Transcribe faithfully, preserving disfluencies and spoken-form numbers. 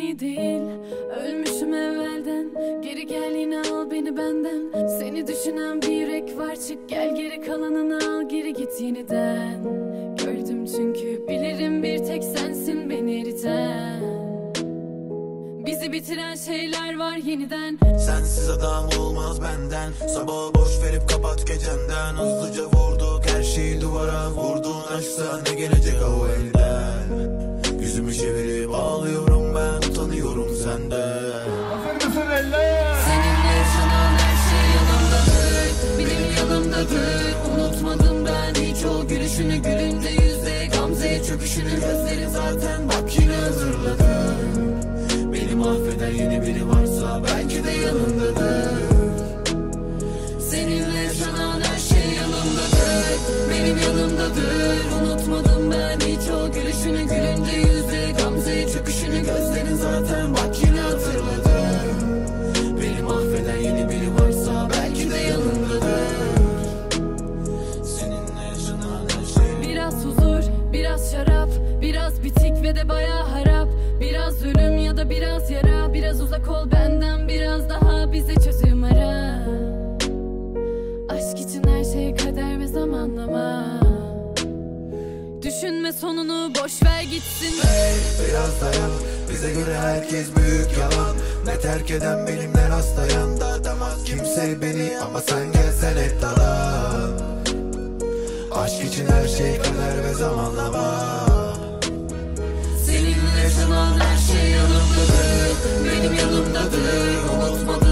seni değil. Ölmüşüm evvelden, geri gel yine al beni benden. Seni düşünen bir yürek var, çık gel geri kalanını al geri git yeniden. Gördüm çünkü bilirim bir tek sensin beni eriten. Bizi bitiren şeyler var yeniden. Sensiz adam olmaz benden. Sabah boş verip kapat gecenden. Hızlıca vurduk her şeyi duvara. Vurduğun aşksa ne gelecek o elden. Yüzümü çevirip ağlıyorum ben, utanıyorum senden. Aferin eller. Seninle yaşanan her şey yanımdadır. Benim yanımdadır. Unutmadım ben hiç o gülüşünü, gülünde yüzde gamzeye çöküşünü. Gözlerin zaten bak yine hazırladım. Affeder yeni biri varsa belki de yanımdadır. Seninle yaşanan her şey yanımdadır. Benim yanımdadır. Unutmadım ben hiç o gülüşünü, gülünce yüzde gamzeye çöküşünü. Gözlerin zaten bak yine hatırladım. Benim affeder yeni biri varsa belki de yanımdadır. Seninle yaşanan her şey. Biraz huzur, biraz şarap, biraz bitik ve de bayağı harap. Biraz ölüm ya da biraz yara. Biraz uzak ol benden, biraz daha bize çözüm ara. Aşk için her şey kader ve zamanlama. Düşünme sonunu, boş ver gitsin. Hey, biraz dayan, bize göre herkes büyük yalan. Ne terk eden benimler hastayan. Dağıtamaz kimse beni ama sen gelsen hep dalan. Aşk için her şey kader ve zamanlama. Yaşanan her şey yanımdadır, benim yanımdadır, unutmadım.